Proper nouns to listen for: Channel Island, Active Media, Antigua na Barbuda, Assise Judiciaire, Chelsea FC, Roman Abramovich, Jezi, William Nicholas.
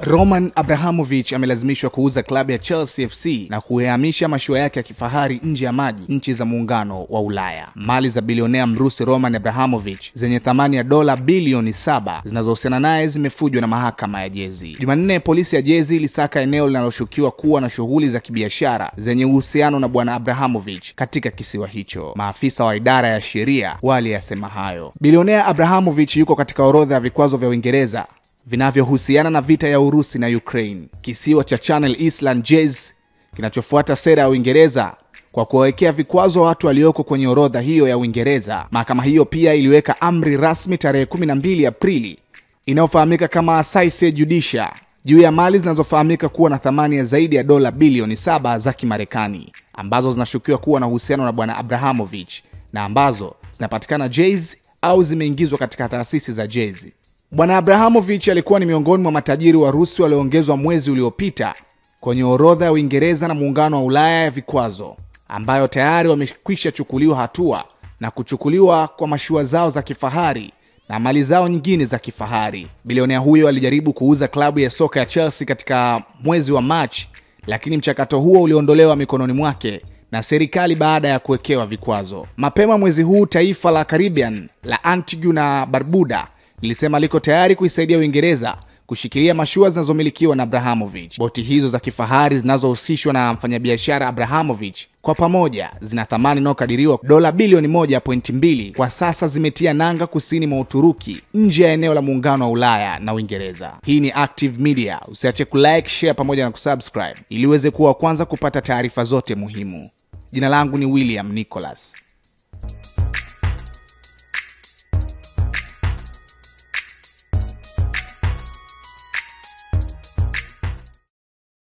Roman Abramovich amelazimishwa kuuza klabu ya Chelsea FC na kuhamisha mashua yake ya kifahari nje ya maji nchi za muungano wa Ulaya. Mali za bilionea Mrusi Roman Abramovich zenye thamani ya $7 bilioni zinazohusiana naye zimefujwa na mahakama ya Jezi. Jumanne polisi ya Jezi ilisaka eneo linaloshukiwa kuwa na shughuli za kibiashara zenye uhusiano na bwana Abramovich katika kisiwa hicho. Maafisa wa idara ya sheria waliyasema hayo. Bilionea Abramovich yuko katika orodha ya vikwazo vya Uingereza vinavyohusiana na vita ya Urusi na Ukraine. Kisiwa cha Channel Island Jez kinachofuata sera ya Uingereza kwa kuwawekea vikwazo watu walioko kwenye orodha hiyo ya Uingereza. Mahakama hiyo pia iliweka amri rasmi tarehe 12 Aprili inayofahamika kama Assise Judiciaire juu ya mali zinazofahamika kuwa na thamani ya zaidi ya $7 bilioni za Kimarekani ambazo zinashukiwa kuwa na uhusiano na bwana Abramovich na ambazo zinapatikana Jez au zimeingizwa katika taasisi za Jez. Bwana Abramovich alikuwa ni miongoni mwa matajiri wa Rusi walioongezwa mwezi uliopita kwenye orodha ya Uingereza na muungano wa Ulaya ya vikwazo, ambayo tayari wamekwisha chukuliwa hatua na kuchukuliwa kwa mashua zao za kifahari na mali zao nyingine za kifahari. Bilionea huyo alijaribu kuuza klabu ya soka ya Chelsea katika mwezi wa Machi, lakini mchakato huo uliondolewa mikononi mwake na serikali baada ya kuwekewa vikwazo. Mapema mwezi huu taifa la Caribbean la Antigua na Barbuda lilisema liko tayari kuisaidia Uingereza kushikilia mashua zinazomilikiwa na Abramovich. Boti hizo za kifahari zinazohusishwa na mfanyabiashara Abramovich kwa pamoja zina thamani inayokadiriwa $1.2 bilioni kwa sasa zimetia nanga kusini mwa Uturuki nje ya eneo la muungano wa Ulaya na Uingereza. Hii ni Active Media. Usiache kulike, share pamoja na kusubscribe ili uweze kuwa kwanza kupata taarifa zote muhimu. Jina langu ni William Nicholas.